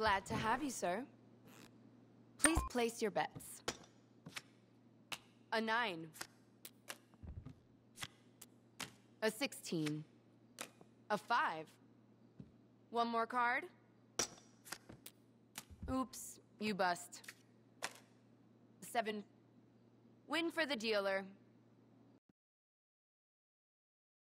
Glad to have you, sir. Please place your bets. A 9. A 16. A 5. One more card. Oops, you bust. 7. Win for the dealer.